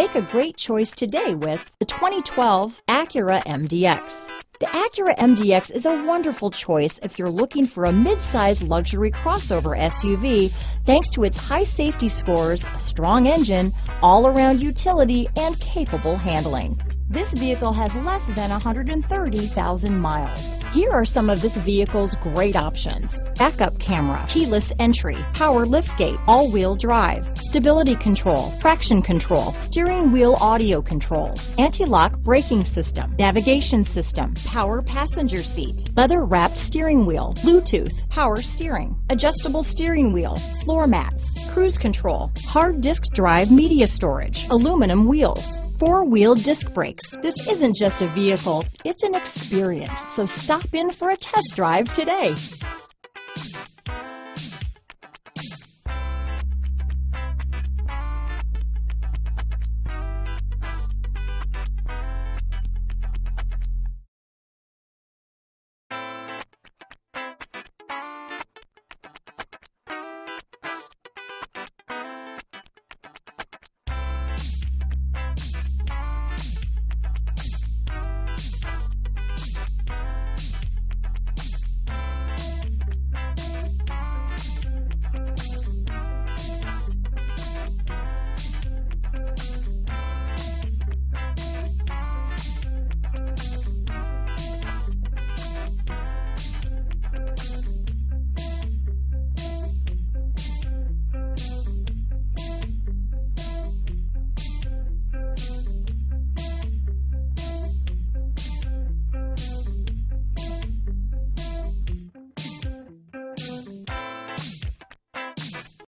Make a great choice today with the 2012 Acura MDX. The Acura MDX is a wonderful choice if you're looking for a mid-size luxury crossover SUV thanks to its high safety scores, strong engine, all-around utility, and capable handling. This vehicle has less than 130,000 miles. Here are some of this vehicle's great options: backup camera, keyless entry, power liftgate, all-wheel drive, stability control, traction control, steering wheel audio controls, anti-lock braking system, navigation system, power passenger seat, leather-wrapped steering wheel, Bluetooth, power steering, adjustable steering wheel, floor mats, cruise control, hard disk drive media storage, aluminum wheels, four-wheel disc brakes. This isn't just a vehicle, it's an experience. So stop in for a test drive today.